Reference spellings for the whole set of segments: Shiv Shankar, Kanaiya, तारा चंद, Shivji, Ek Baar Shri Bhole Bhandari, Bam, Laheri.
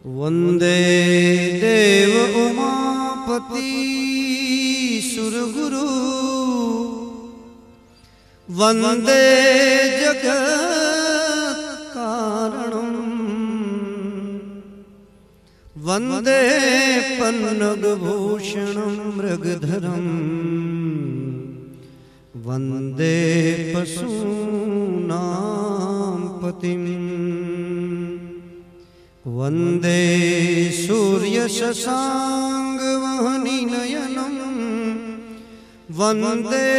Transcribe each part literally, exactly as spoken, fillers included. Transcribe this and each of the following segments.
वंदे देव उमापति सुरगुरु वंदे जगत कारणं वंदे पन्नगभूषणं मृगधरं वंदे पशूनां पतिं वंदे सूर्यशशाङ्गवहनिनयनं वंदे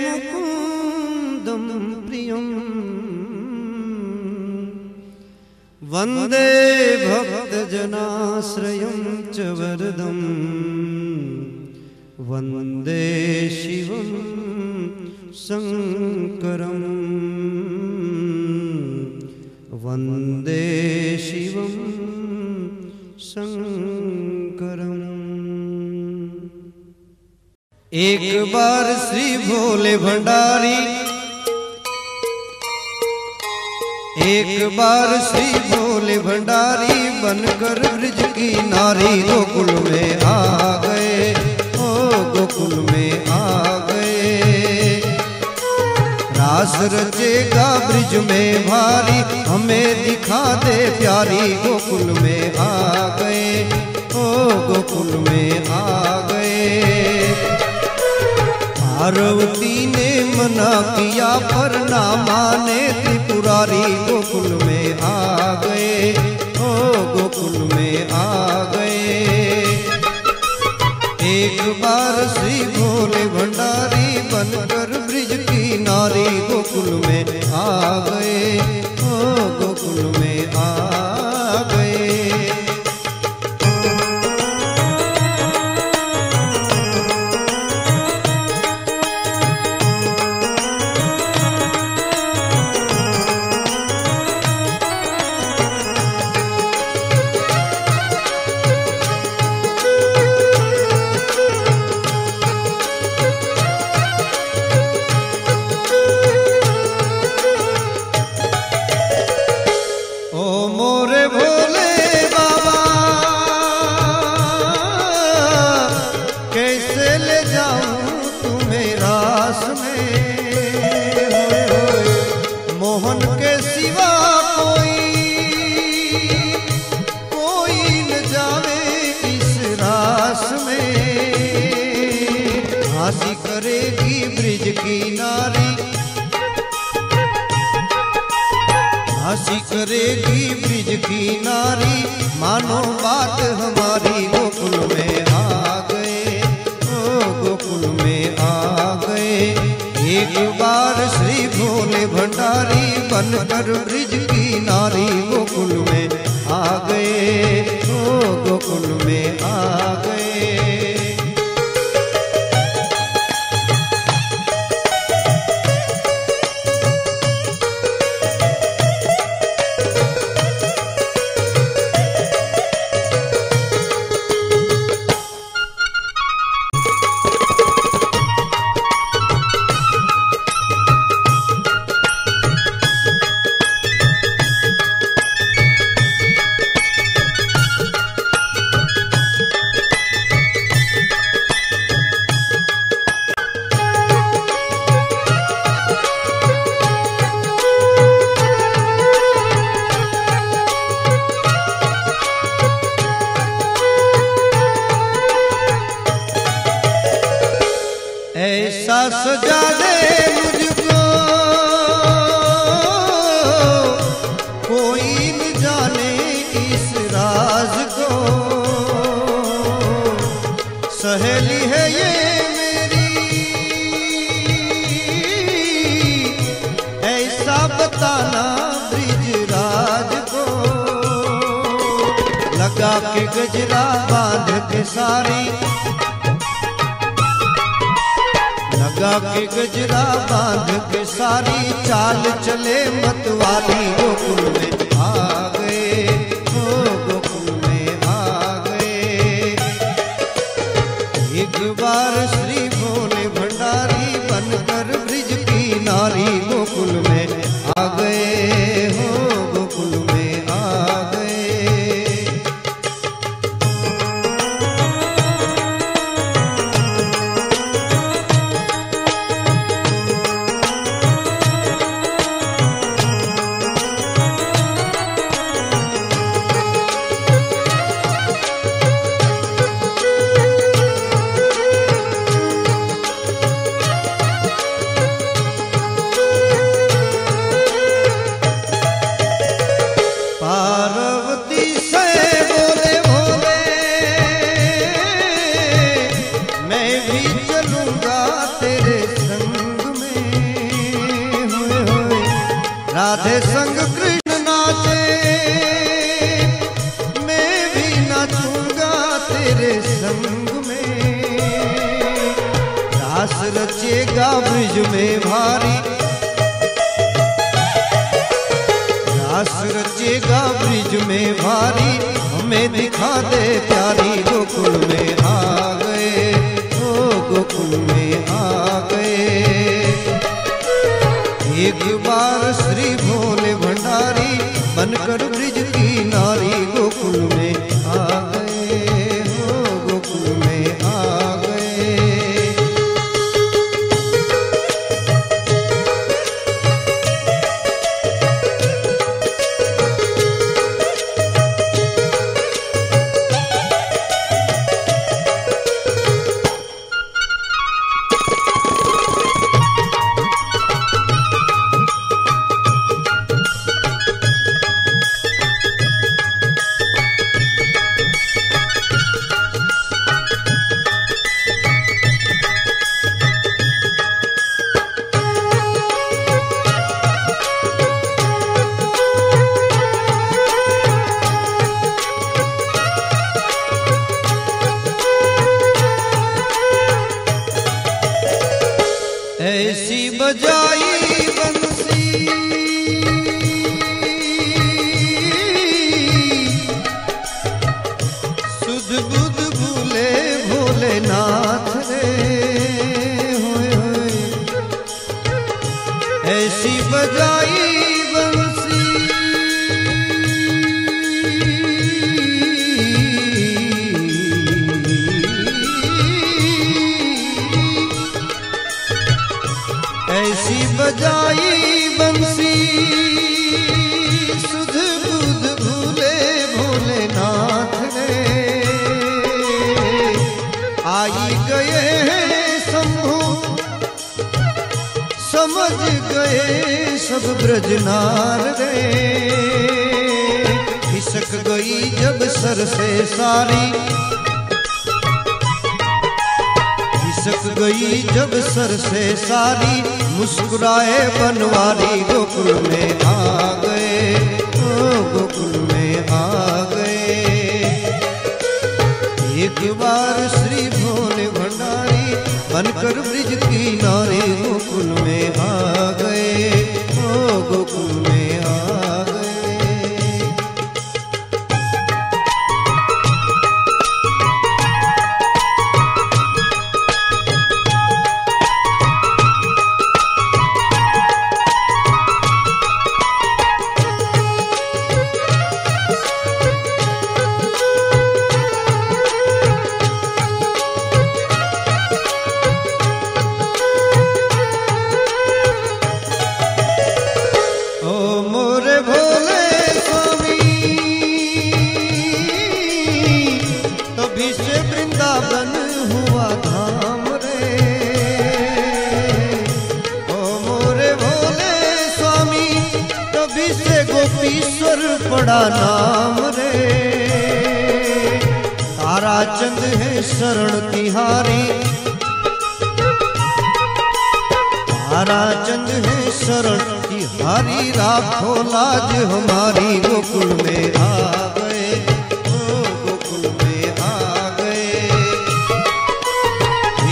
मुकुन्दं प्रियं वंदे भक्तजनाश्रयं च वरदं वंदे शिवं शङ्करं वंदे शिवं शंकरं। एक बार श्री भोले भंडारी एक बार श्री भोले भंडारी बनकर ब्रज की नारी गोकुल में आ गए ओ गोकुल में आ गए। रास रचेगा ब्रज में भारी हमें दिखा दे प्यारी गोकुल में आ गए ओ गोकुल में आ गए। पार्वती ने मना किया पर ना माने त्रिपुरारी गोकुल में आ गए ओ गोकुल में आ गए। एक बार श्री भोले भंडारी बनकर ब्रज की नारी गोकुल में आ गए गोकुल में आ गए। बनकर ब्रज की नारी गोकुल में आ गए ओ गोकुल में आ गए। आ गए हो गोकुल में आ गए। रंग में रास रचेगा ब्रज में भारी, रास रचेगा ब्रज में भारी, हमें दिखा दे प्यारी। गोकुल में आ गए ओ गोकुल में आ गए, एक बार श्री भोले भंडारी बनकर ब्रज की नारी। गोकुल में आ गए हो गोकुल में आ गए। ऐसी बजाई बंसी सुध बुध भूले भोलेनाथ रे होए होए। ऐसी बजाई बंसी बजाई बंसी सुध बुध भूले भोलेनाथ रे। आई गए हैं शंभु समझ गए सब ब्रजनार रे। खिसक गई जब सर से सारी, खिसक गई जब सर से सारी, मुस्कुराए बनवारी। गोकुल में आ गए ओ गोकुल में आ गए, एक बार श्री भोले भंडारी बनकर ब्रज की नारी। गोकुल में आ गए ओ गोकुल में आ गए। गोपीश्वर बड़ा नाम रे। तारा चंद है शरण तिहारी, तारा चंद है शरण तिहारी, राखो लाज हमारी। गोकुल में आ गए ओ गोकुल में आ गए,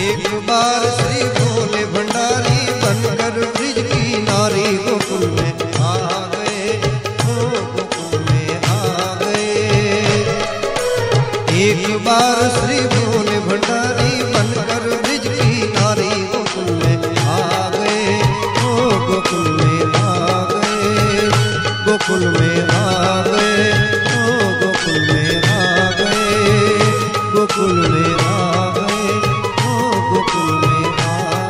एक बार श्री भोले भंडारी बनकर ब्रज की नारी। गोकुल में एक बार श्री भोले भंडारी बनकर ब्रज की नारी। गोकुल में आ गए ओ गोकुल में आ गए, गोकुल में आ गए ओ गोकुल में आ गए, गोकुल में आ गए ओ गोकुल में आ गए।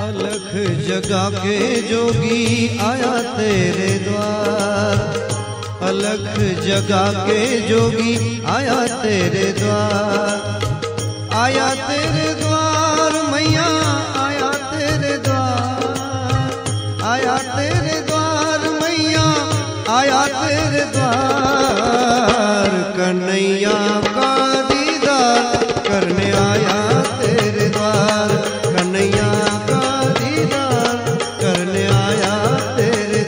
अलख जगा के जोगी आया तेरे द्वार, अलख जगा के जोगी आया तेरे द्वार, आया तेरे द्वार मैया आया तेरे द्वार, आया तेरे द्वार। बार कन्हैया का दीदार करने आया तेरे द्वार, कन्हैया का दीदार करने आया तेरे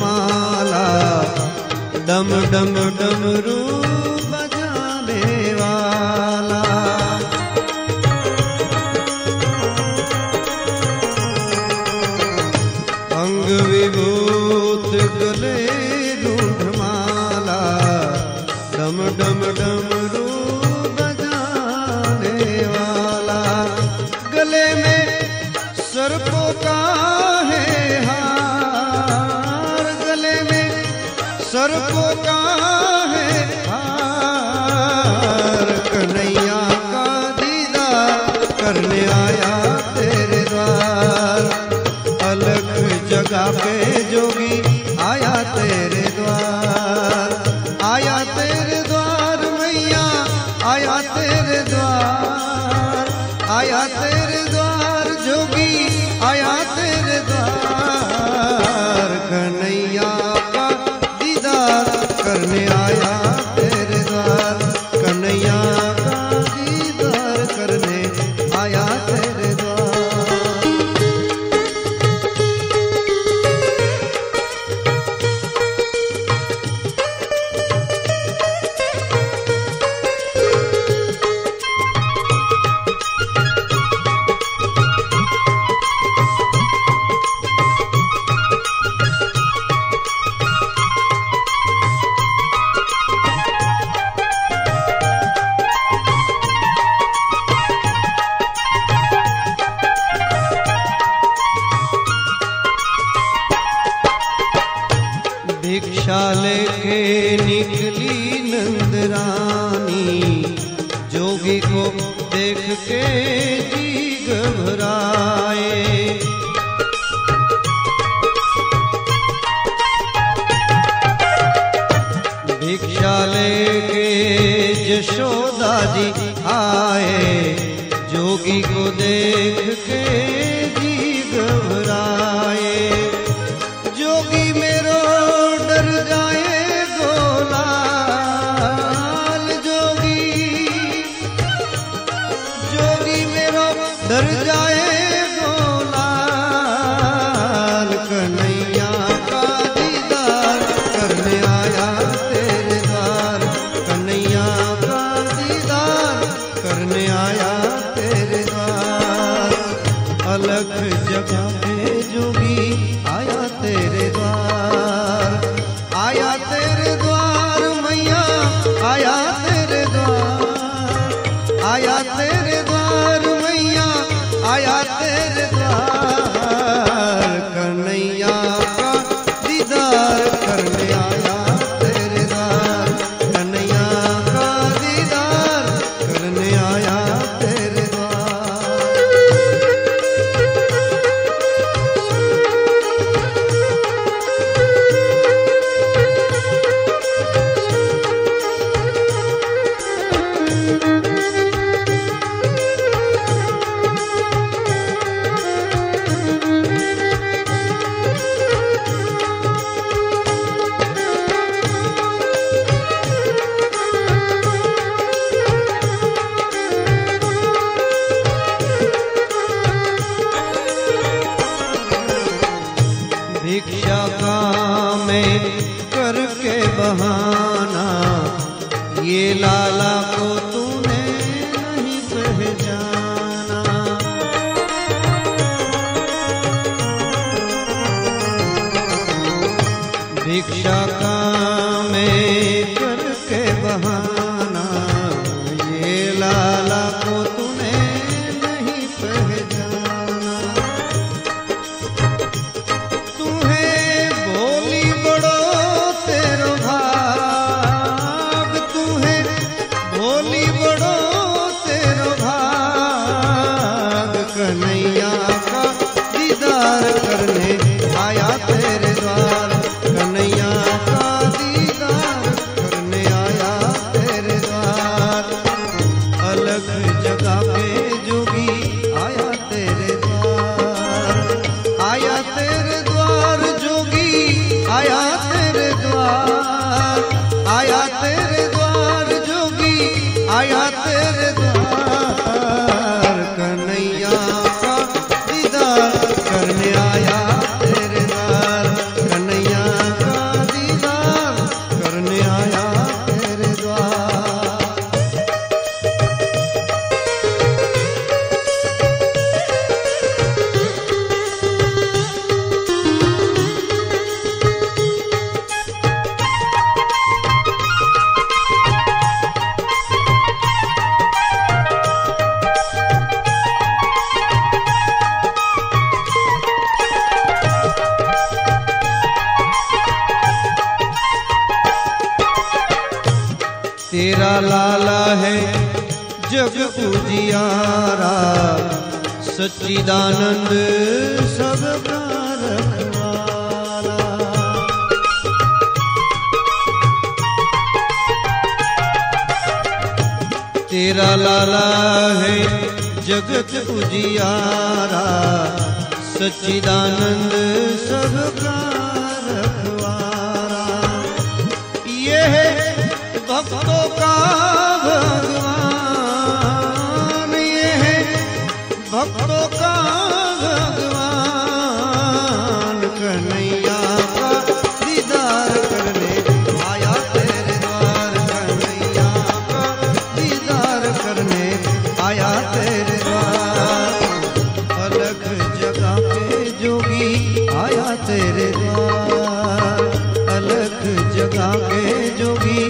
माला। डम डम डमरू बजाने वाला, अंग विभूत गले रूढ़ माला। डम डम डमरू बजाने वाला, गले में सर्पों का सर्पों का है हार, कन्हैया का दीदार करने आया तेरे द्वार। अलग जगह पे जोगी आया तेरे द्वार, आया तेरे द्वार मैया, आया तेरे द्वार, आया तेरे द्वार जोगी, आया तेरे द्वार। कन्हैया करने आया तेरे द्वार, कन्हैया का दीदार करने आया तेरे भिक्षा लेके निकली नंद रानी, जोगी को देख के जी घबराए। भिक्षा लेके यशोदा जी आए, जोगी को देख के जी घबराए। जोगी मेरो जाए गोलाल जोगी, जोगी मेरो डर जाए गोलाल। कन्हैया का दीदार करने आया तेरे द्वार, कन्हैया का दीदार करने आया तेरे द्वार। अलग जगह पे जोगी आया तेरे द्वार, आया तेरे द्वार मैया, आया तेरे द्वार, आया तेरे द्वार मैया, आया तेरे द्वार। कन्हैया का दीदार करने आया तेरे द्वार, कन्हैया का दीदार करने आया तेरे द्वार। भिक्षा का मैं करके बहाना, ये लाला को तूने नहीं पहचाना। भिक्षा का मैं करके बहाना, ये लाला को तूने आया तेरे द्वार जोगी, आया तेरे द्वार, कन्हैया का दीदार करने आया तेरे द्वार, कन्हैया का दीदार करने आया तेरे तेरा लाला है जग पूजियारा, सच्चिदानंद सब का रखवाला। तेरा लाला है जग पूजियारा, सच्चिदानंद सब का रखवाला। ये है भक्तों का भगवान, ये है भक्तों का भगवान, कन्हैया का दीदार करने आया तेरे द्वार, कन्हैया का दीदार करने आया तेरे द्वार। अलग जगह पे जोगी आया तेरे द्वार, अलग जगह पे जोगी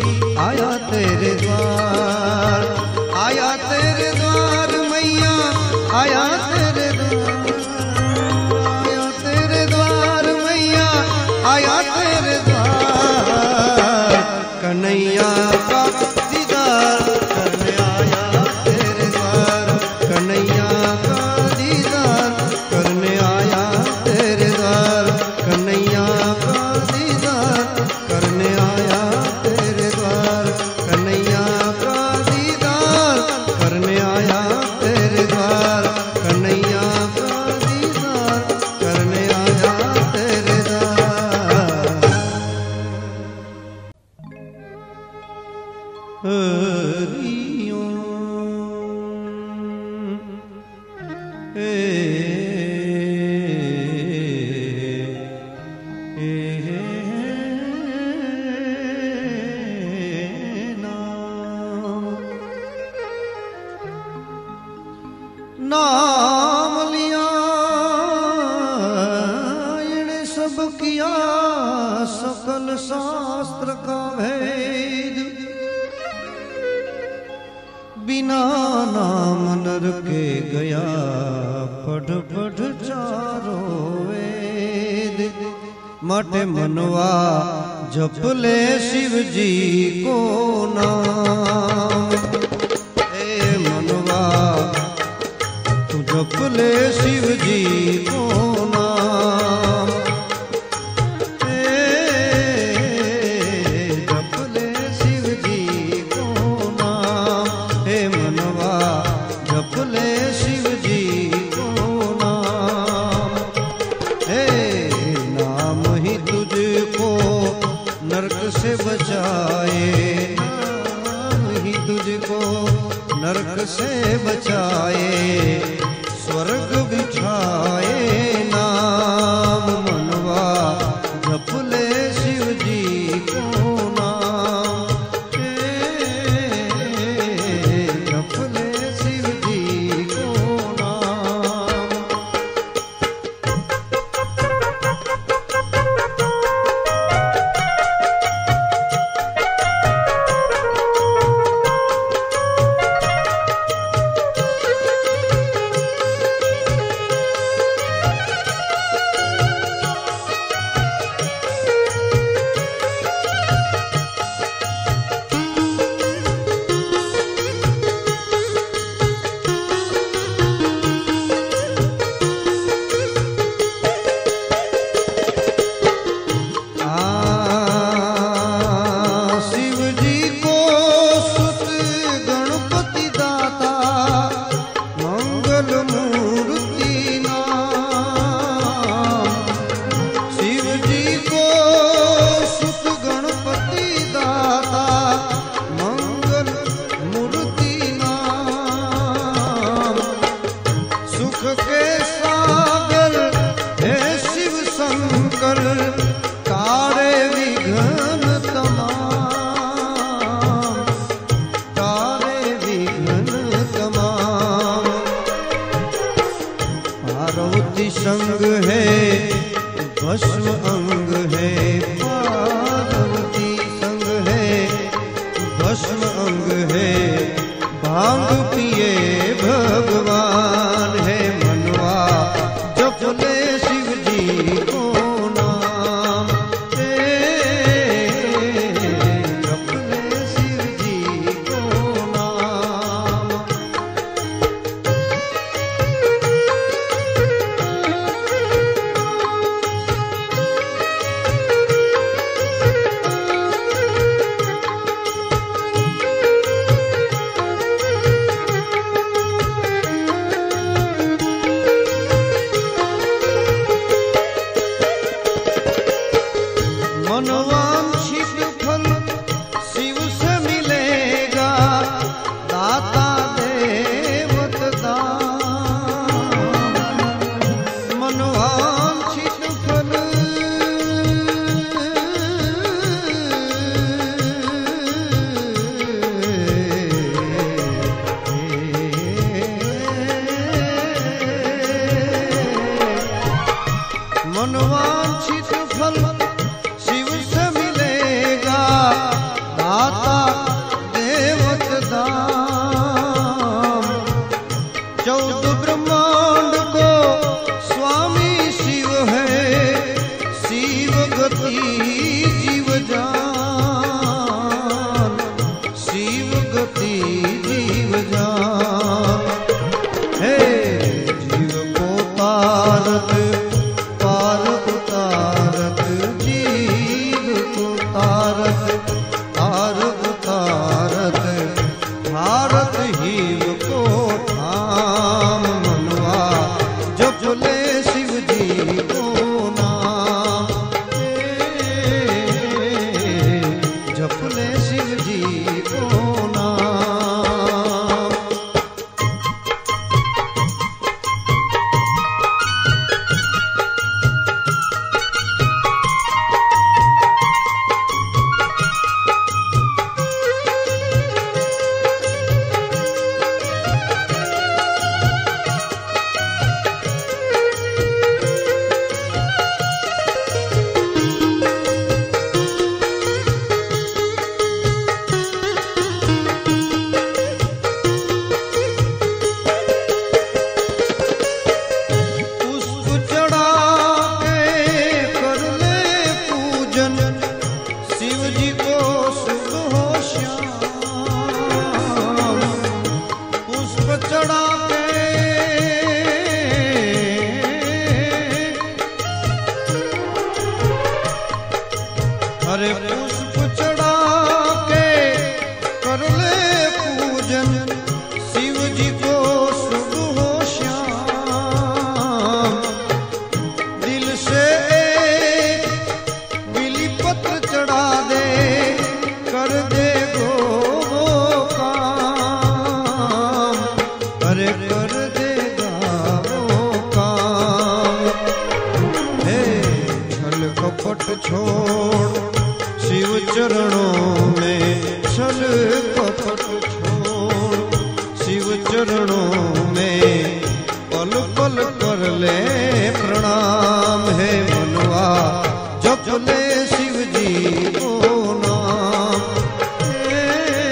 आया तेरे द्वार, आया तेरे द्वार मैया, आया तेरे द्वार, आया तेरे द्वार मैया, आया तेरे द्वार, कन्हैया का दीदार करने आया तेरे द्वार, कन्हैया का दीदार करने आया तेरे द्वार, कन्हैया का दीदार करने आया तेरे द्वार, कन्हैया का दीदार करने आया तेरे द्वार, कन्हैया का दीदार करने आया तेरे द्वार। हरिओ नाम लिया इन्हें सब किया, सकल शास्त्र का भेद, बिना नाम नर के गया पढ़ पढ़ चारों वेद। मठ मनवा जप ले शिव जी को नाम, जप ले शिव जी को नाम, जप ले शिव जी को नाम, हे मनवा जप ले शिव जी को नाम। हे नाम ही तुझको नरक से बचाए, नाम ही तुझको नरक से बचाए, स्वर्ग बिछाए नाम। मनवा जप ले शिव जी को नाम, जप ले शिव जी को भस्म अंग है, भांग पिए भगवान है। मनवा जप ले शिव जी को नाम, जप ले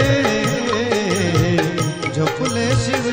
शिव जी को नाम।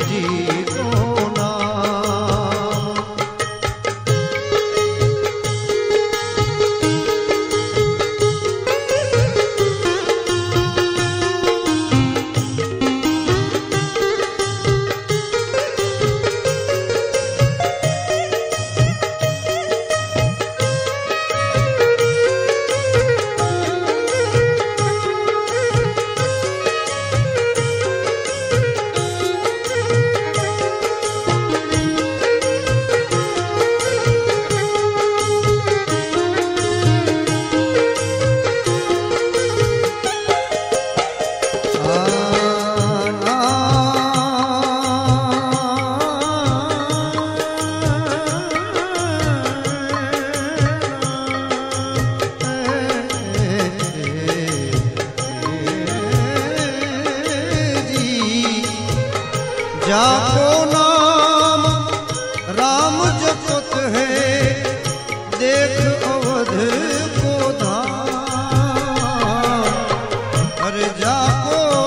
जाओ।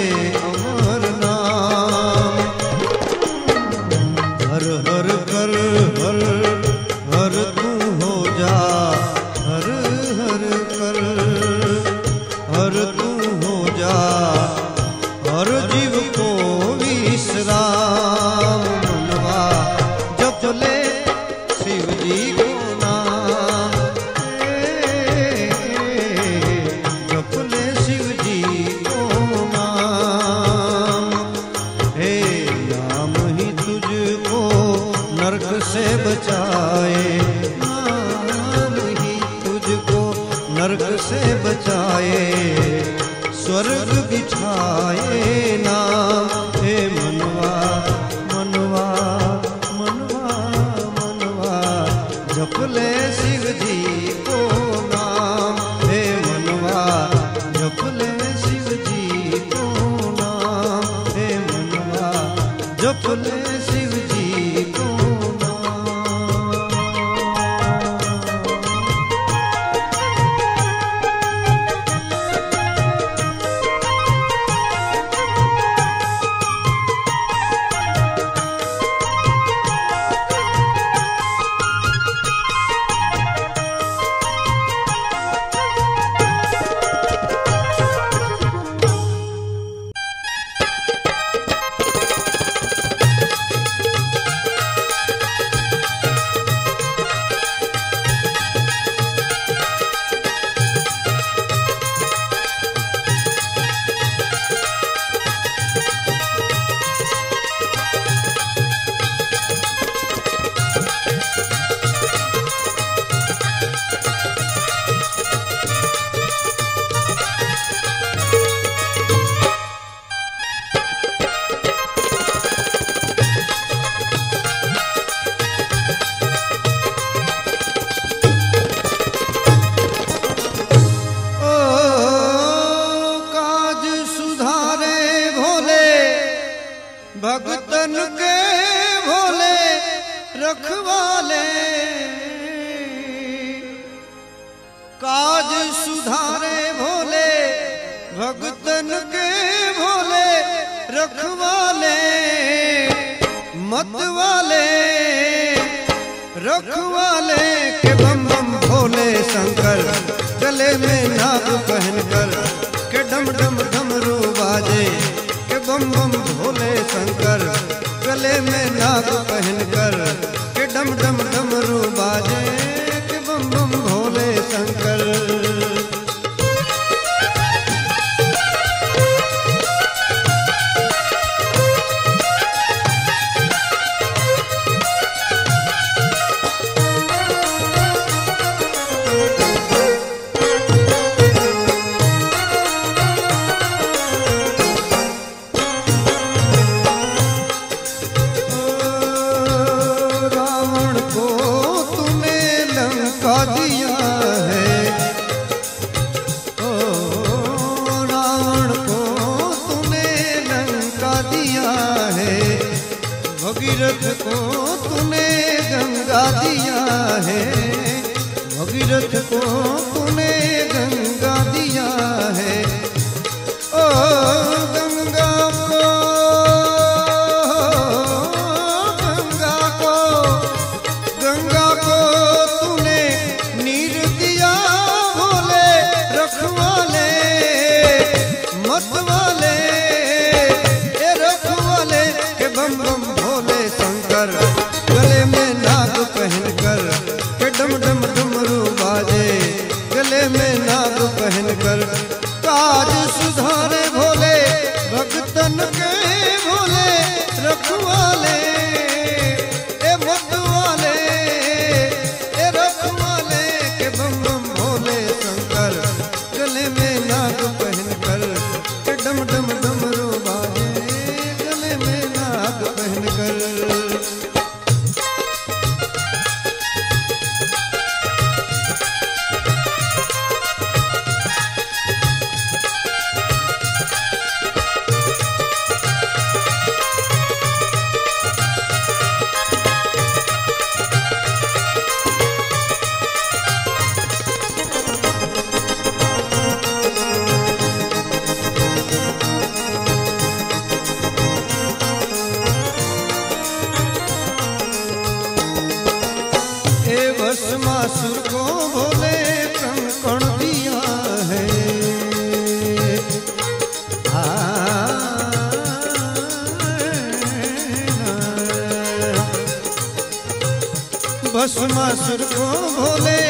अमर नाम। हर हर कर हर हर तू हो जा, हर हर कर हर तू हो जा, हर जीव को विश्राम। मनवा जप ले शिव जी को नाम, जप ले शिव जी को नाम। हे राम ही तुझको नरक से बचाए, राम ही तुझको नरक से बचाए, स्वर्ग बिछाए नाम। हे मनवा मनवा मनवा मनवा जप ले शिव जी को नाम। हे मनवा जप ले शिव जी को नाम। हे मनवा जप ले शिव जी को भगतन के भोले रखवाले। काज सुधारे भोले भगतन के भोले रखवाले, मत वाले रखवाले के बम बम भोले शंकर। गले में नाग पहन कर के डम डम डमरू बाजे के बम बम भोले शंकर। गले में नाग पहन कर के डम डम डमरू बाजे के बम बम भोले शंकर। भगीरथ को तूने गंगा दिया है, भगीरथ को तूने गंगा दिया है। ओ गंगा को गंगा को गंगा को तूने नीर दिया भोले रखवाले। मत वाले ए रखवाले के बम बम गले में नाग पहन कर के डम डम डमरू बाजे। गले में नाग पहन कर काज सुधारे भोले भक्तन के भोले रखवाले। ए मत वाले ए रखवाले के बम बम भोले शंकर। गले में नाग पहन कर के डम डम डमरू बाजे। गले में नाग पहन कर भस्मासुर को भोले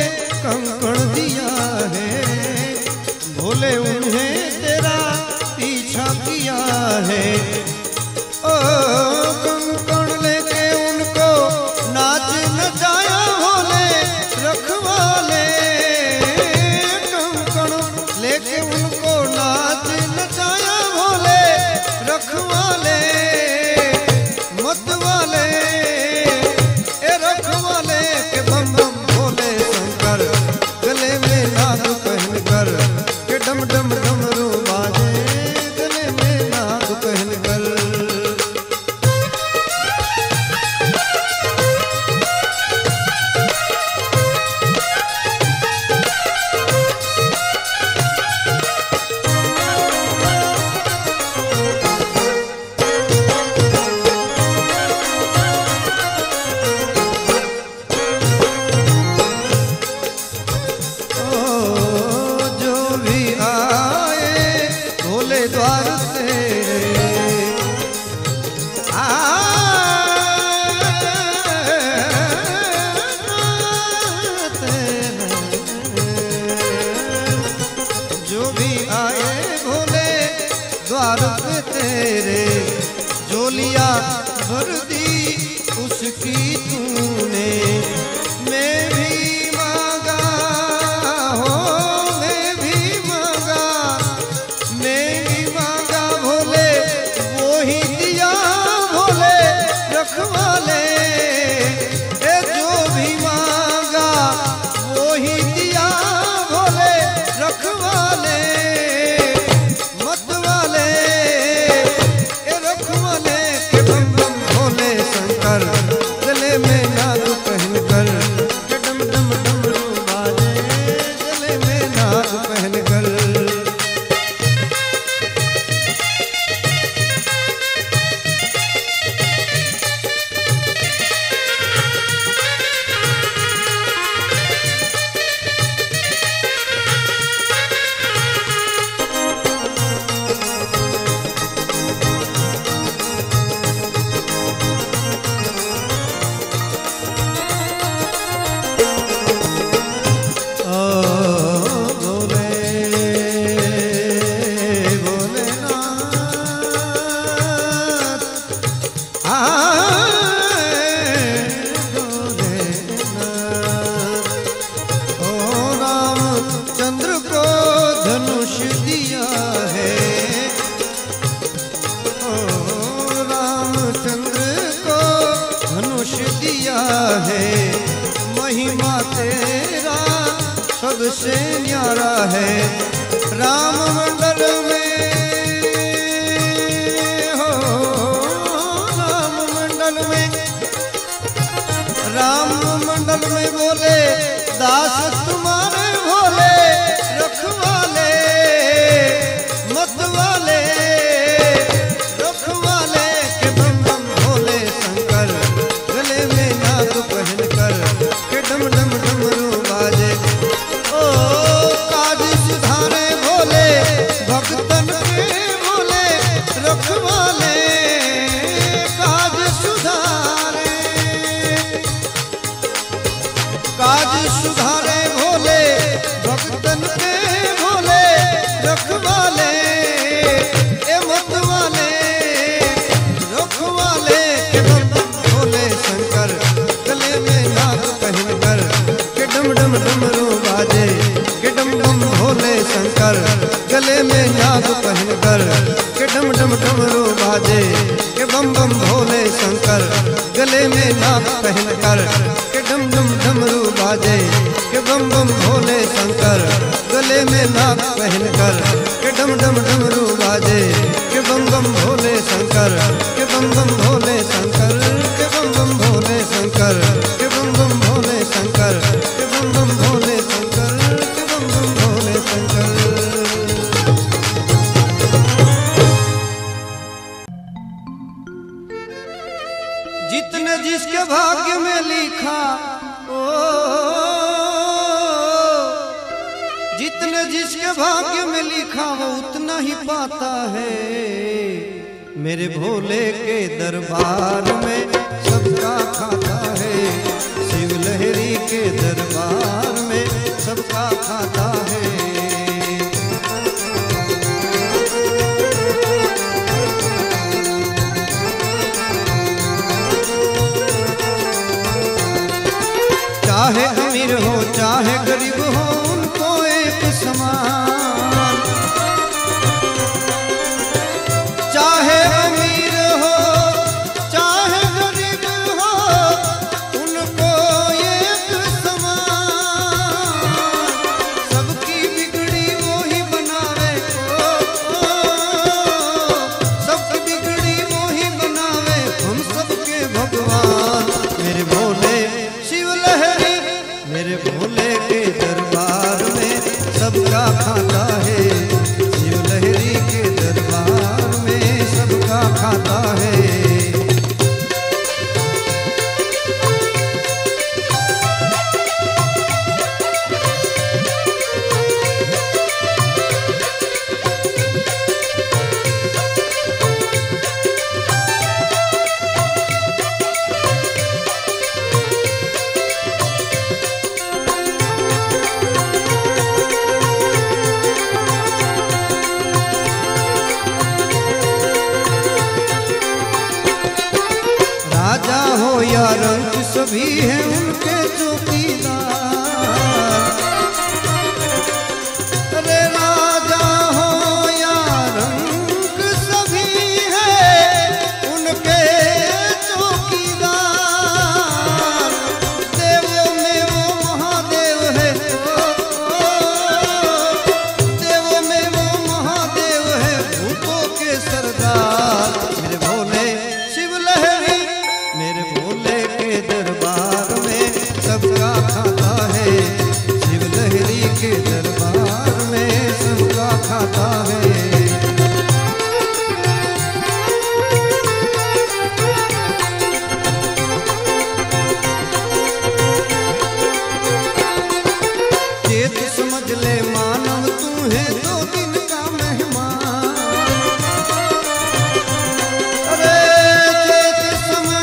कंकड़ दिया है, भोले उन्हें तेरा पीछा किया है। ओ कंकड़ लेके उनको नाच न जाया भोले रखवाले, कंकड़ लेके उनको नाच न जाया भोले रखवाले, मतवाले तेरे झोलिया भर दी उसकी तूने, मैं भी मांगा हो मैं भी मांगा मैं भी मांगा भोले वो ही दिया भोले रखवाले, जो भी मांगा वो ही दिया भोले रखवाले, महिमा तेरा सबसे न्यारा है। राम मंडल में हो राम मंडल में राम मंडल में बोले दास तुम्हारे भोले रखवाले, मतवाले रखवाले के बम बम भोले शंकर, गले में नाग पहन कर काज सुधारे भोले भक्तन के भोले रखवाले, ए मतवाले रखवाले के बम भोले शंकर, गले में नाग पहन कर के डम डम डमरू बाजे, के डम डम भोले शंकर, गले में नाग पहन कर के डम डम डमरू बाजे, के बम बम भोले शंकर, गले में नाग पहन कर के डम डम डमरू बाजे, के बम बम भोले शंकर, गले में नाग पहन कर के डम डम डमरू बाजे, के बम बम भोले शंकर, के बम बम भोले शंकर, के बम बम भोले शंकर, के बम बम भोले शंकर, के बम बम भोले शंकर, के बम बम भोले शंकर। जितने जिसके भाग्य में लिखा, जितने जिसके भाग्य में लिखा वो उतना ही पाता है। मेरे भोले के दरबार में सबका खाता है। शिव लहरी के दरबार में सबका खाता है। चाहे अमीर हो चाहे गरीब हो उनको एक समान, चाहे अमीर हो चाहे गरीब हो उनको एक समान। सबकी बिगड़ी वो ही बनावे, सबकी बिगड़ी वो ही बनावे, हम सबके भगवान मेरे भोले शिव लहरी मेरे भोले के दरबार में सबका खाता है। शिव लहरी के दरबार में सबका खाता है। राजा हो या रंक सभी हैं उनके चौकीदार, अरे राजा हो या रंक सभी हैं उनके चौकीदार। देवों में वो महादेव है, देवों में वो महादेव है, भूतों के सरदार मेरे भोले शिव लहरी मेरे भोले के दरबार में सबका खाता है। शिव लहरी के दरबार में सबका खाता है। चेत समझ ले मानव तू है दो दिन का मेहमान, अरे सबका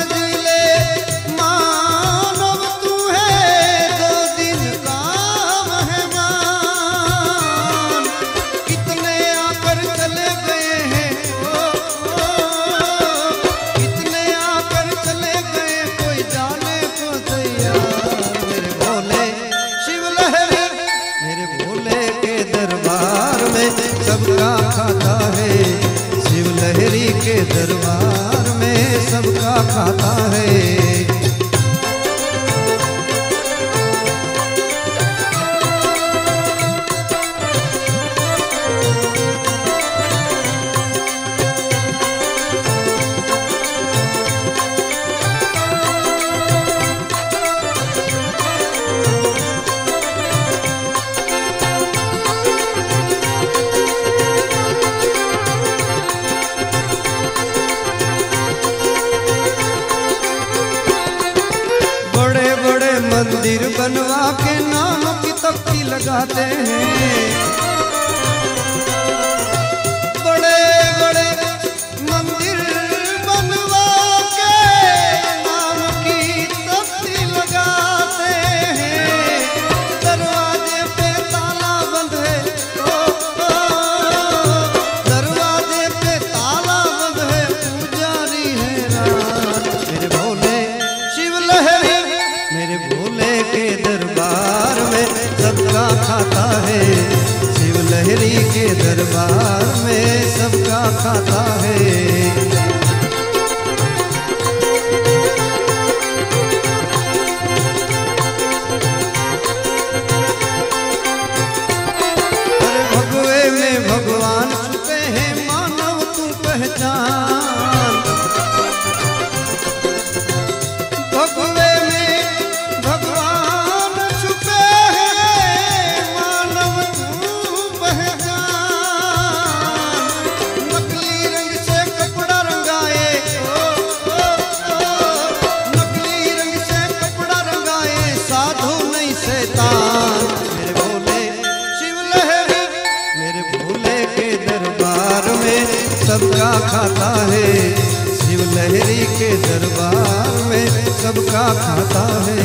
खाता है। शिव लहरी के दरबार में सबका खाता है। मंदिर बनवा के नामों की तख्ती लगाते हैं, बड़े बड़े मंदिर बनवा के नाम की तख्ती लगाते हैं। दरवाजे पे ताला बंद है, दरवाजे पे ताला बंद है, पुजारी है रात मेरे भोले शिव लहरी मेरे भोले के दरबार में सबका खाता है। शिव लहरी के दरबार में सबका खाता है। सबका खाता है। शिव लहरी के दरबार में सबका खाता है।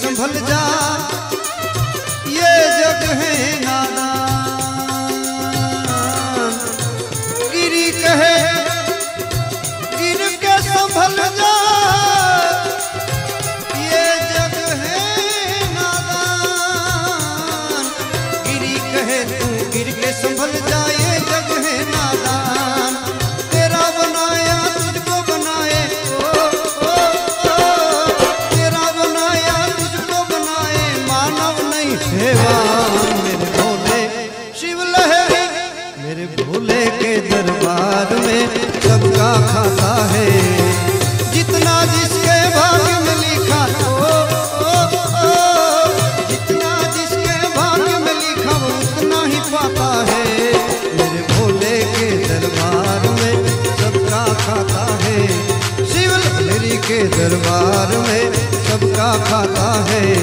संभल जा ये जग है नाना, गिरी कहे गिर के संभल जा ये जग है नाना, गिरी कहे तू गिर के संभल जा ये जग है नाना। तेरा बनाया तुझको बनाए सबका खाता है। जितना जिसके भाग में लिखा ओ, ओ, ओ, जितना जिसके भाग में लिखा उतना ही पाता है। मेरे भोले के दरबार में सबका खाता है, शिव लहरी के दरबार में सबका खाता है।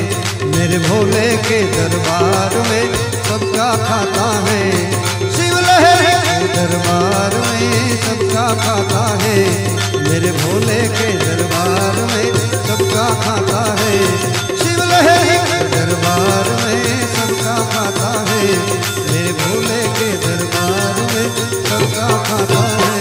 मेरे भोले के दरबार में सबका खाता है, शिव लहरी के दरबार में सबका खाता है। मेरे भोले के दरबार में सबका खाता है, शिव लहरी के दरबार में सबका खाता है। मेरे भोले के दरबार में सबका खाता है।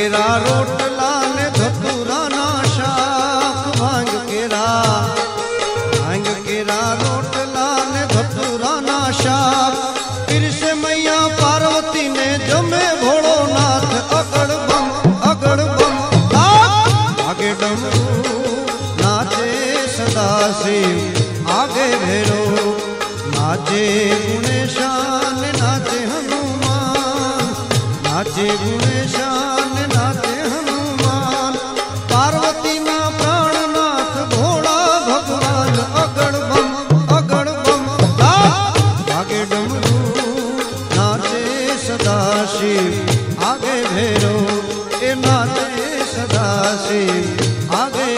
केरा रोटला ने धतूरा ना शाख भांग केरा भांग केरा रोटला ने धतूरा ना शाख फिर से मैया पार्वती ने जमे भोड़ो नाथ अगड़ बम अगड़ बम आगे डमरू नाचे सदा शिव आगे भेरो नाचे गुणेशान नाचे हनुमान नाचे गुणेशान नाचे हनुमान पार्वती ना प्राणनाथ भोला भगवान अगड़ बम अगड़ बम आगे डमरू नाचे सदा शिव आगे भेरो ए नाचे सदा शिव आगे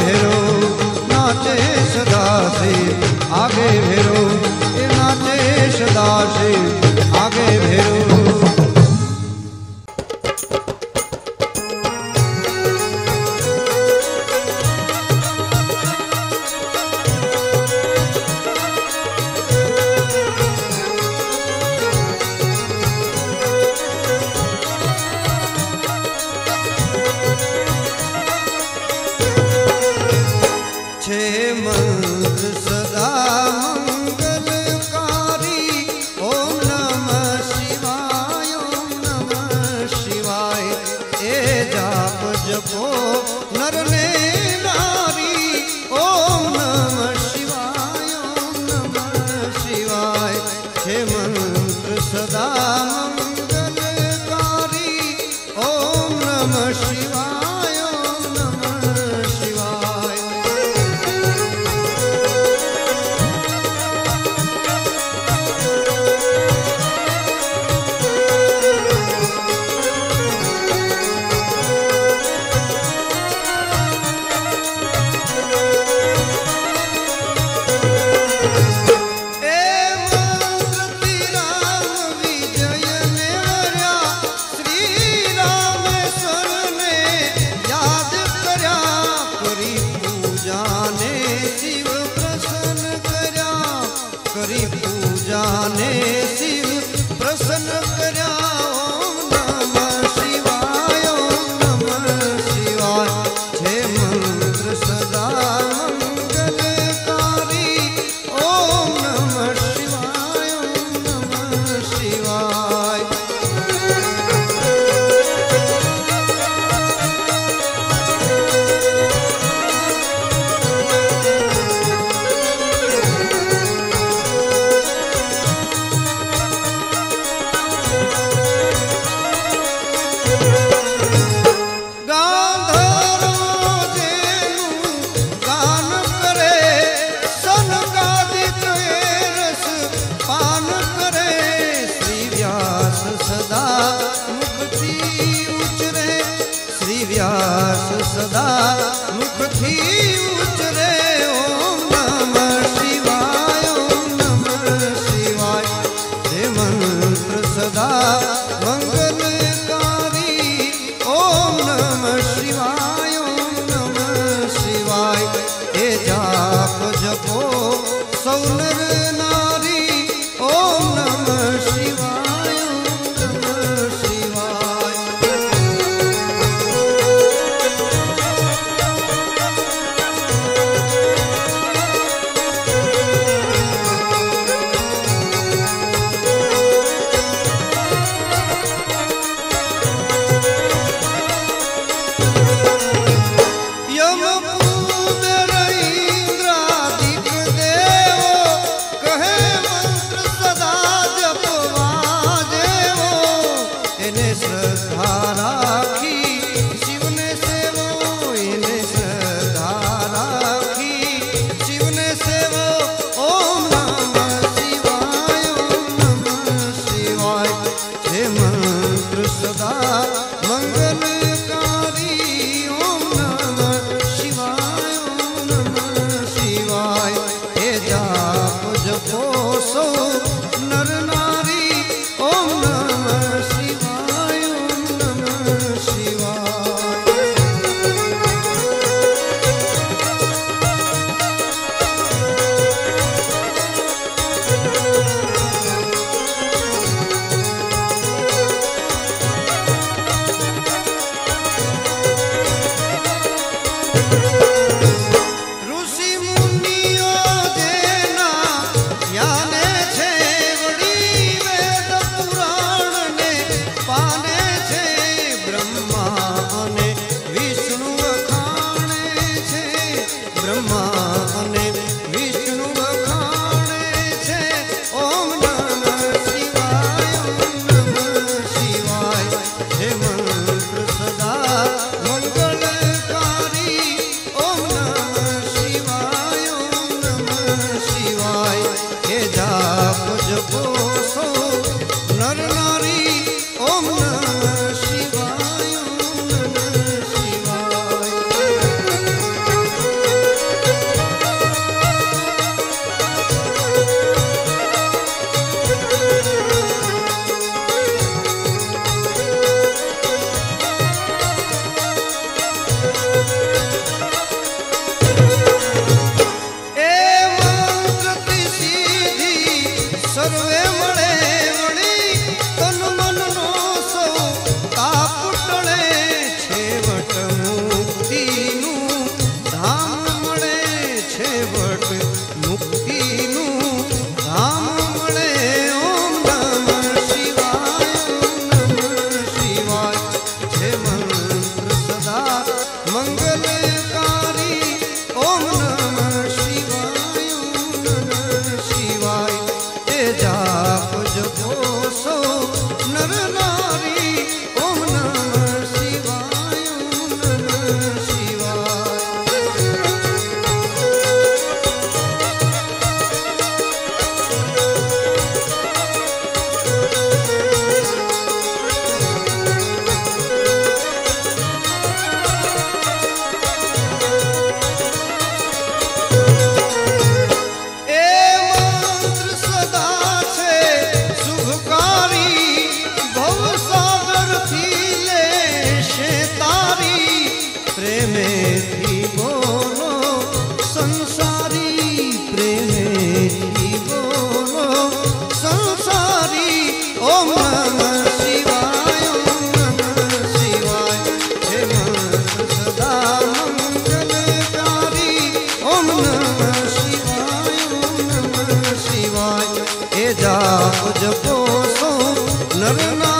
भेरो। सदा मंगलकारी ओम नमः शिवाय ओम नमः शिवाय। आप माय ए जा पूज पोसो नर